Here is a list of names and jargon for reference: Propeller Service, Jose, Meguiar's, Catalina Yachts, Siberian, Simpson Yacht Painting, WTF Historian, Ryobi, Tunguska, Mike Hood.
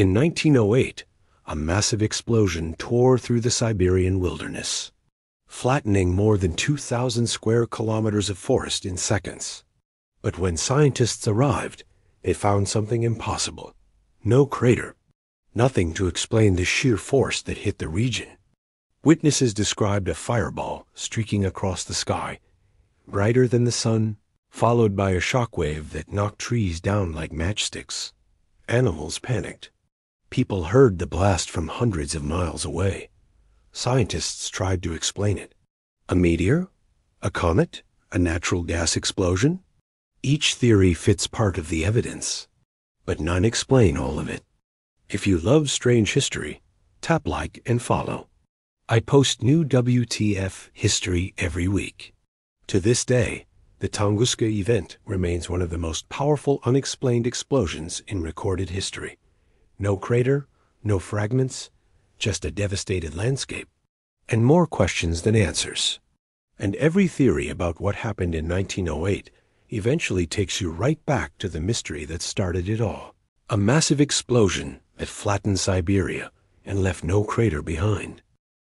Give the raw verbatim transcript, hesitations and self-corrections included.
In nineteen oh eight, a massive explosion tore through the Siberian wilderness, flattening more than two thousand square kilometers of forest in seconds. But when scientists arrived, they found something impossible. No crater. Nothing to explain the sheer force that hit the region. Witnesses described a fireball streaking across the sky, brighter than the sun, followed by a shockwave that knocked trees down like matchsticks. Animals panicked. People heard the blast from hundreds of miles away. Scientists tried to explain it. A meteor? A comet? A natural gas explosion? Each theory fits part of the evidence, but none explain all of it. If you love strange history, tap like and follow. I post new W T F history every week. To this day, the Tunguska event remains one of the most powerful unexplained explosions in recorded history. No crater, no fragments, just a devastated landscape, and more questions than answers. And every theory about what happened in nineteen oh eight eventually takes you right back to the mystery that started it all. A massive explosion that flattened Siberia and left no crater behind.